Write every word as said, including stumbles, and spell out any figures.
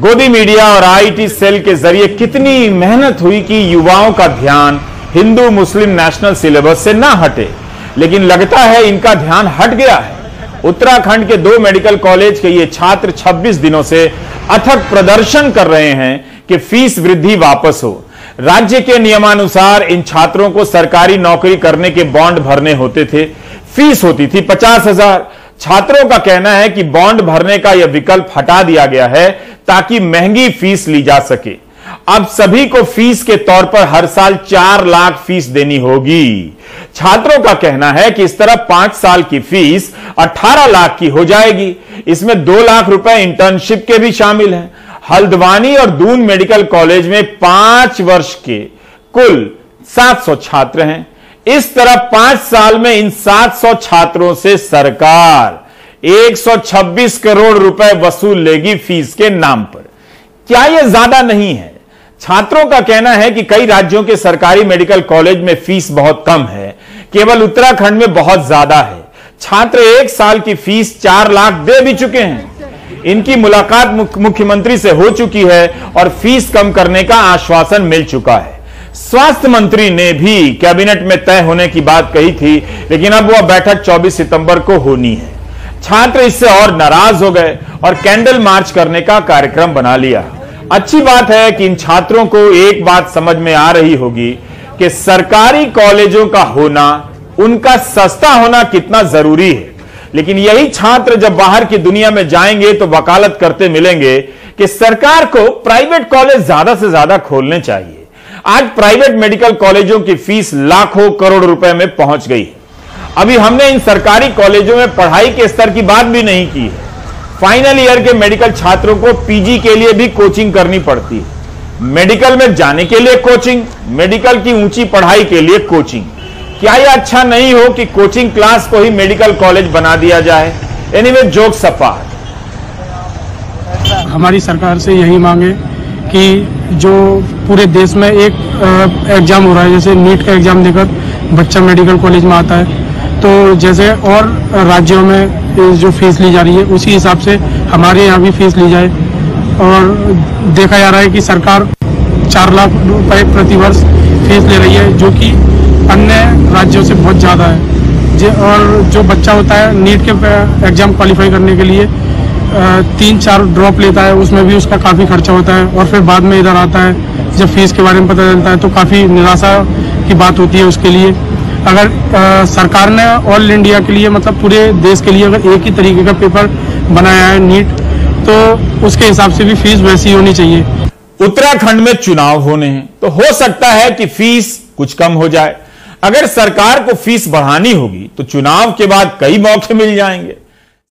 गोदी मीडिया और IT cell के जरिए कितनी मेहनत हुई कि युवाओं का ध्यान हिंदू मुस्लिम नेशनल सिलेबस से ना हटे, लेकिन लगता है इनका ध्यान हट गया है। उत्तराखंड के दो मेडिकल कॉलेज के ये छात्र छब्बीस दिनों से अथक प्रदर्शन कर रहे हैं कि फीस वृद्धि वापस हो। राज्य के नियमानुसार इन छात्रों को सरकारी नौकरी करने के बॉन्ड भरने होते थे, फीस होती थी पचास हजार। छात्रों का कहना है कि बॉन्ड भरने का यह विकल्प हटा दिया गया है ताकि महंगी फीस ली जा सके। अब सभी को फीस के तौर पर हर साल चार लाख फीस देनी होगी। छात्रों का कहना है कि इस तरह पांच साल की फीस अठारह लाख की हो जाएगी। इसमें दो लाख रुपए इंटर्नशिप के भी शामिल हैं। हल्द्वानी और दून मेडिकल कॉलेज में पांच वर्ष के कुल सात सौ छात्र हैं। इस तरह पांच साल में इन सात सौ छात्रों से सरकार एक सौ छब्बीस करोड़ रुपए वसूल लेगी फीस के नाम पर। क्या यह ज्यादा नहीं है? छात्रों का कहना है कि कई राज्यों के सरकारी मेडिकल कॉलेज में फीस बहुत कम है, केवल उत्तराखंड में बहुत ज्यादा है। छात्र एक साल की फीस चार लाख दे भी चुके हैं। इनकी मुलाकात मुख्यमंत्री से हो चुकी है और फीस कम करने का आश्वासन मिल चुका है। स्वास्थ्य मंत्री ने भी कैबिनेट में तय होने की बात कही थी, लेकिन अब वह बैठक चौबीस सितंबर को होनी है। छात्र इससे और नाराज हो गए और कैंडल मार्च करने का कार्यक्रम बना लिया। अच्छी बात है कि इन छात्रों को एक बात समझ में आ रही होगी कि सरकारी कॉलेजों का होना, उनका सस्ता होना कितना जरूरी है। लेकिन यही छात्र जब बाहर की दुनिया में जाएंगे तो वकालत करते मिलेंगे कि सरकार को प्राइवेट कॉलेज ज्यादा से ज्यादा खोलने चाहिए। आज प्राइवेट मेडिकल कॉलेजों की फीस लाखों करोड़ रुपए में पहुंच गई है। अभी हमने इन सरकारी कॉलेजों में पढ़ाई के स्तर की बात भी नहीं की है। फाइनल ईयर के मेडिकल छात्रों को पीजी के लिए भी कोचिंग करनी पड़ती है। मेडिकल में जाने के लिए कोचिंग, मेडिकल की ऊंची पढ़ाई के लिए कोचिंग। क्या यह अच्छा नहीं हो कि कोचिंग क्लास को ही मेडिकल कॉलेज बना दिया जाए? एनीवे जोक सपाट। हमारी सरकार से यही मांगे कि जो पूरे देश में एक एग्जाम हो रहा है, जैसे नीट का एग्जाम देकर बच्चा मेडिकल कॉलेज में आता है, तो जैसे और राज्यों में जो फीस ली जा रही है उसी हिसाब से हमारे यहाँ भी फीस ली जाए। और देखा जा रहा है कि सरकार चार लाख रुपए प्रतिवर्ष फीस ले रही है, जो कि अन्य राज्यों से बहुत ज़्यादा है। जे और जो बच्चा होता है नीट के एग्जाम क्वालिफाई करने के लिए तीन चार ड्रॉप लेता है, उसमें भी उसका काफ़ी खर्चा होता है। और फिर बाद में इधर आता है, जब फीस के बारे में पता चलता है तो काफ़ी निराशा की बात होती है उसके लिए। अगर आ, सरकार ने ऑल इंडिया के लिए, मतलब पूरे देश के लिए अगर एक ही तरीके का पेपर बनाया है नीट, तो उसके हिसाब से भी फीस वैसी होनी चाहिए। उत्तराखंड में चुनाव होने हैं तो हो सकता है कि फीस कुछ कम हो जाए। अगर सरकार को फीस बढ़ानी होगी तो चुनाव के बाद कई मौके मिल जाएंगे।